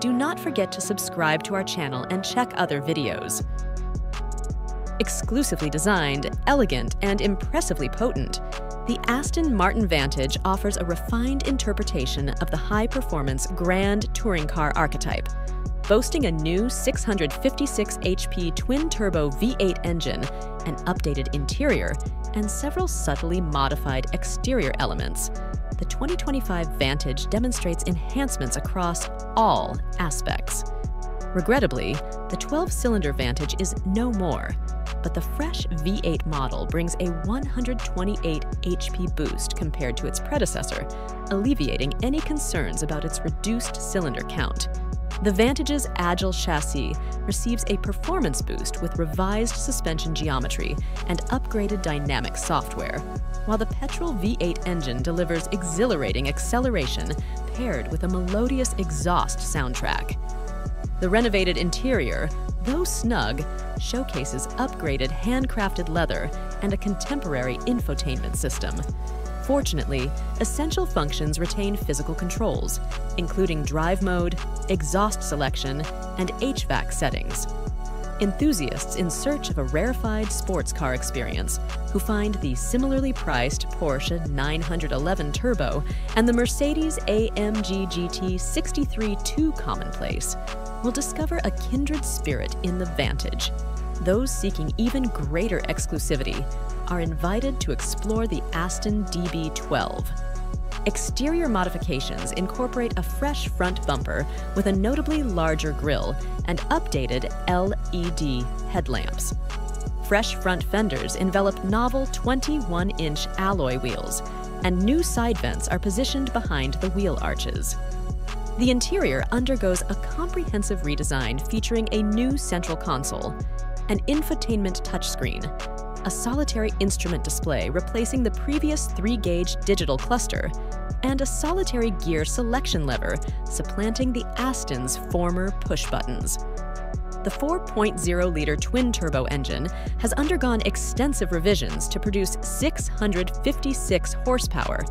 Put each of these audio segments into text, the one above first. Do not forget to subscribe to our channel and check other videos. Exclusively designed, elegant, and impressively potent, the Aston Martin Vantage offers a refined interpretation of the high-performance grand touring car archetype, boasting a new 656 HP twin-turbo V8 engine, an updated interior, and several subtly modified exterior elements. The 2025 Vantage demonstrates enhancements across all aspects. Regrettably, the 12-cylinder Vantage is no more, but the fresh V8 model brings a 128 HP boost compared to its predecessor, alleviating any concerns about its reduced cylinder count. The Vantage's agile chassis receives a performance boost with revised suspension geometry and upgraded dynamic software, while the petrol V8 engine delivers exhilarating acceleration paired with a melodious exhaust soundtrack. The renovated interior, though snug, showcases upgraded handcrafted leather and a contemporary infotainment system. Fortunately, essential functions retain physical controls, including drive mode, exhaust selection, and HVAC settings. Enthusiasts in search of a rarefied sports car experience who find the similarly priced Porsche 911 Turbo and the Mercedes-AMG GT 63 II commonplace will discover a kindred spirit in the Vantage. Those seeking even greater exclusivity are invited to explore the Aston DB12. Exterior modifications incorporate a fresh front bumper with a notably larger grille and updated LED headlamps. Fresh front fenders envelop novel 21-inch alloy wheels, and new side vents are positioned behind the wheel arches. The interior undergoes a comprehensive redesign featuring a new central console, an infotainment touchscreen, a solitary instrument display replacing the previous 3-gauge digital cluster, and a solitary gear selection lever supplanting the Aston's former push buttons. The 4.0-liter twin-turbo engine has undergone extensive revisions to produce 656 horsepower,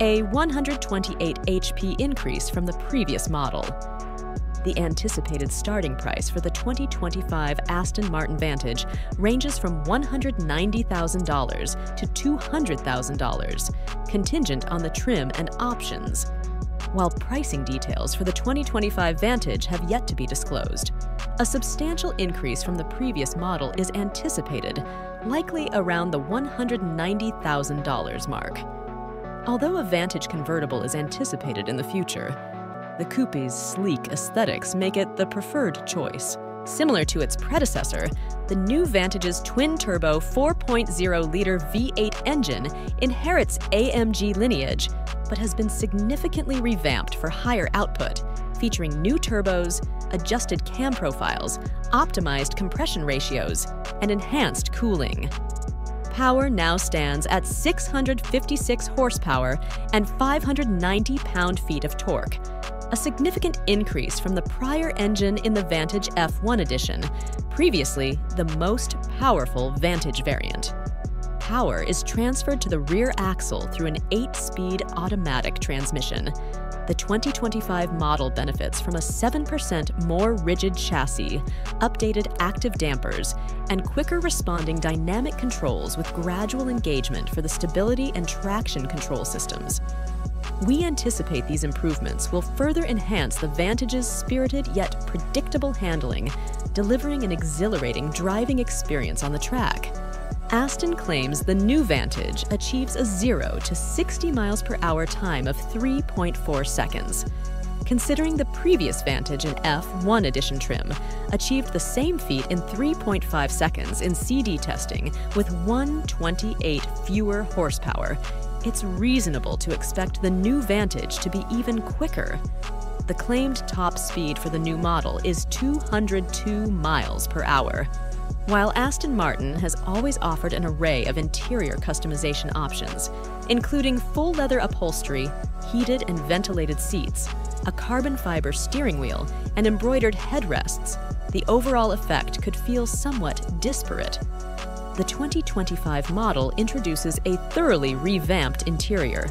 a 128 HP increase from the previous model. The anticipated starting price for the 2025 Aston Martin Vantage ranges from $190,000 to $200,000, contingent on the trim and options, while pricing details for the 2025 Vantage have yet to be disclosed. A substantial increase from the previous model is anticipated, likely around the $190,000 mark. Although a Vantage convertible is anticipated in the future, the coupe's sleek aesthetics make it the preferred choice. Similar to its predecessor, the new Vantage's twin-turbo 4.0-liter V8 engine inherits AMG lineage, but has been significantly revamped for higher output, featuring new turbos, adjusted cam profiles, optimized compression ratios, and enhanced cooling. Power now stands at 656 horsepower and 590 pound-feet of torque, a significant increase from the prior engine in the Vantage F1 edition, previously the most powerful Vantage variant. Power is transferred to the rear axle through an 8-speed automatic transmission. The 2025 model benefits from a 7% more rigid chassis, updated active dampers, and quicker responding dynamic controls with gradual engagement for the stability and traction control systems. We anticipate these improvements will further enhance the Vantage's spirited yet predictable handling, delivering an exhilarating driving experience on the track. Aston claims the new Vantage achieves a 0 to 60 miles per hour time of 3.4 seconds. Considering the previous Vantage in F1 edition trim achieved the same feat in 3.5 seconds in CD testing with 128 fewer horsepower, it's reasonable to expect the new Vantage to be even quicker. The claimed top speed for the new model is 202 miles per hour. While Aston Martin has always offered an array of interior customization options, including full leather upholstery, heated and ventilated seats, a carbon fiber steering wheel, and embroidered headrests, the overall effect could feel somewhat disparate. The 2025 model introduces a thoroughly revamped interior,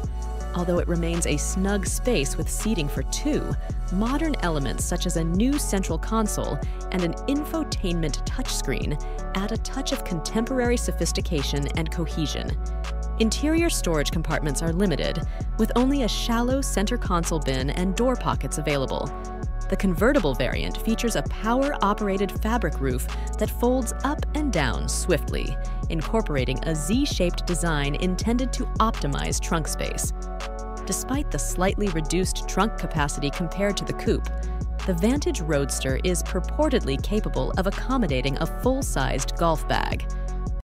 Although it remains a snug space with seating for two, modern elements such as a new central console and an infotainment touchscreen add a touch of contemporary sophistication and cohesion. Interior storage compartments are limited, with only a shallow center console bin and door pockets available. The convertible variant features a power-operated fabric roof that folds up and down swiftly, incorporating a Z-shaped design intended to optimize trunk space. Despite the slightly reduced trunk capacity compared to the coupe, the Vantage Roadster is purportedly capable of accommodating a full-sized golf bag.